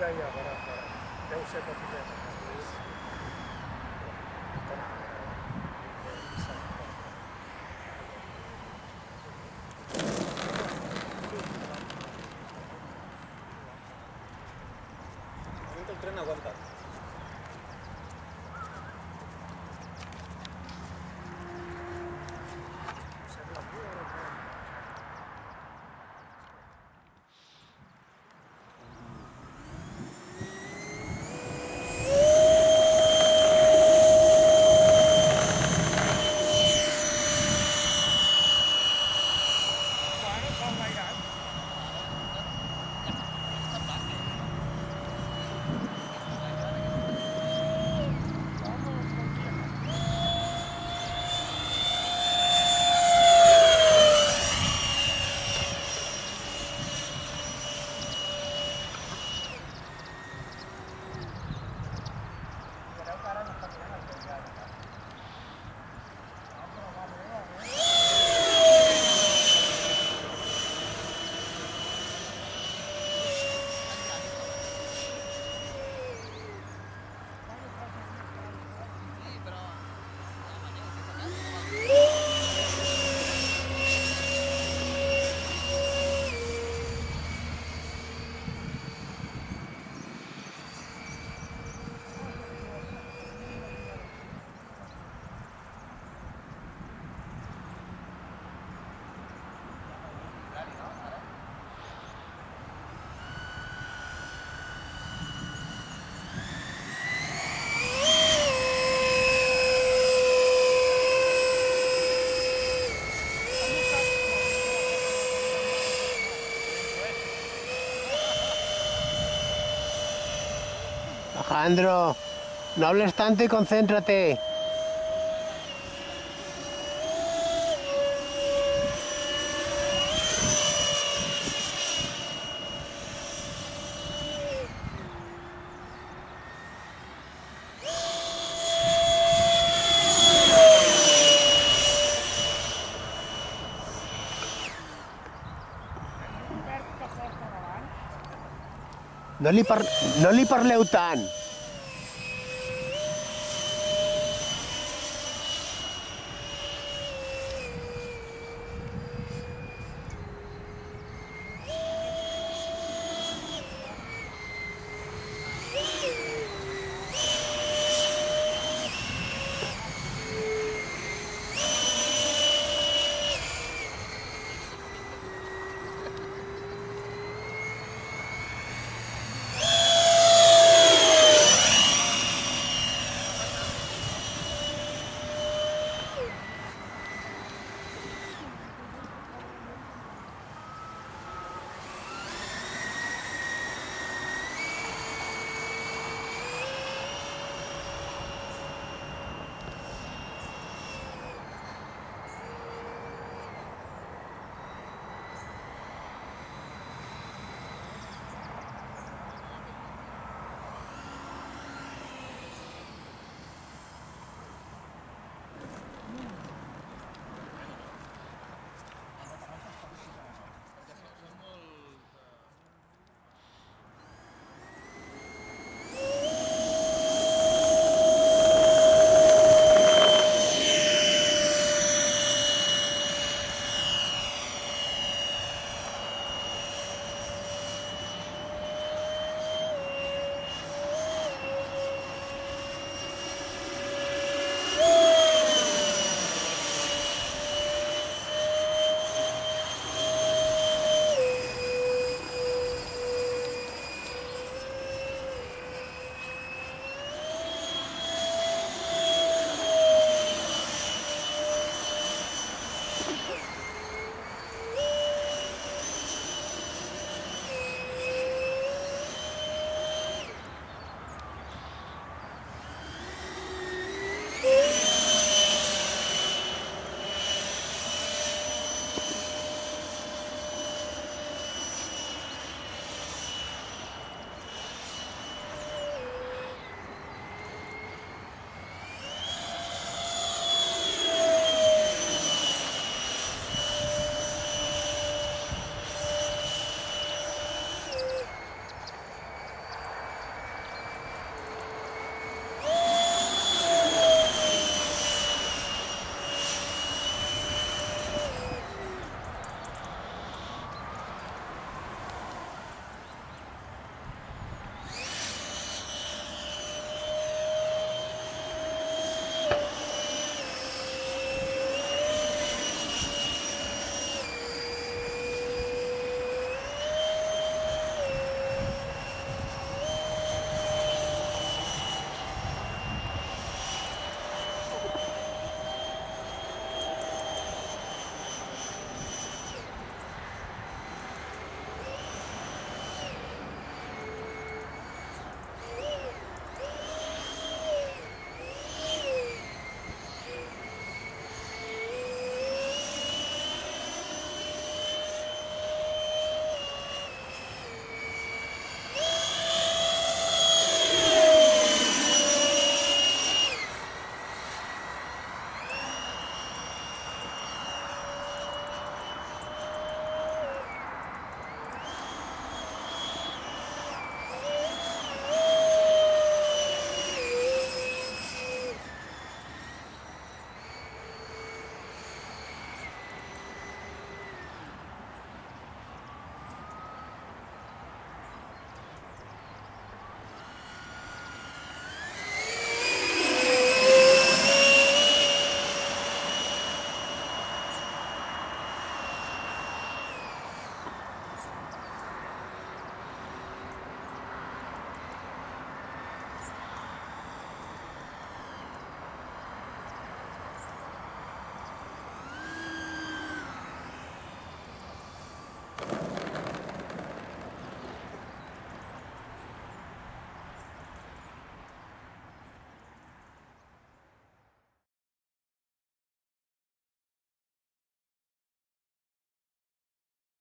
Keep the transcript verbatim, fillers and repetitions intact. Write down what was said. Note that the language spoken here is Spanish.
Ya, ya, para, para. Deu ser patineta. Alejandro, no hables tanto y concéntrate. No li, par... no li parleu tant.